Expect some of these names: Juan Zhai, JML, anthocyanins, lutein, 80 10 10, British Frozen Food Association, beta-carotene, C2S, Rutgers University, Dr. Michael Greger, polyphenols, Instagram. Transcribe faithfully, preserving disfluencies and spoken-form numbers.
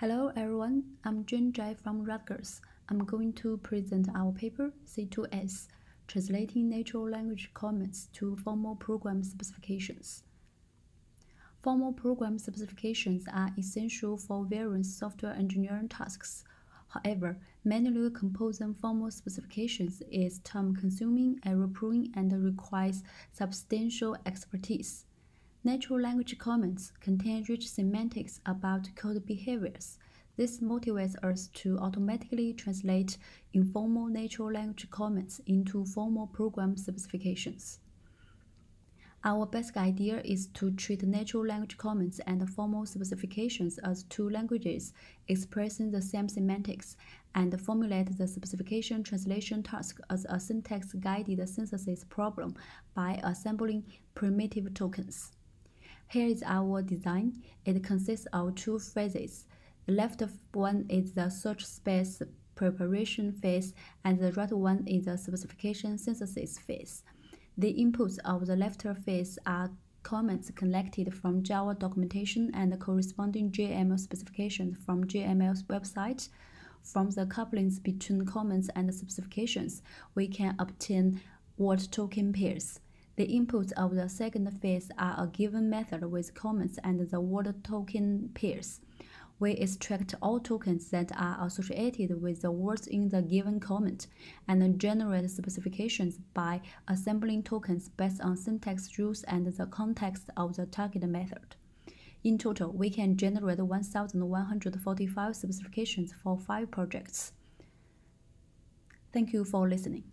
Hello everyone, I'm Juan Zhai from Rutgers. I'm going to present our paper C two S, Translating Natural Language Comments to Formal Program Specifications. Formal program specifications are essential for various software engineering tasks. However, manually composing formal specifications is time-consuming, error-prone, and requires substantial expertise. Natural language comments contain rich semantics about code behaviors. This motivates us to automatically translate informal natural language comments into formal program specifications. Our basic idea is to treat natural language comments and formal specifications as two languages expressing the same semantics, and formulate the specification translation task as a syntax-guided synthesis problem by assembling primitive tokens. Here is our design. It consists of two phases. The left one is the search space preparation phase, and the right one is the specification synthesis phase. The inputs of the left phase are comments collected from Java documentation and corresponding J M L specifications from J M L's website. From the couplings between comments and specifications, we can obtain word token pairs. The inputs of the second phase are a given method with comments and the word token pairs. We extract all tokens that are associated with the words in the given comment and generate specifications by assembling tokens based on syntax rules and the context of the target method. In total, we can generate one thousand one hundred forty-five specifications for five projects. Thank you for listening.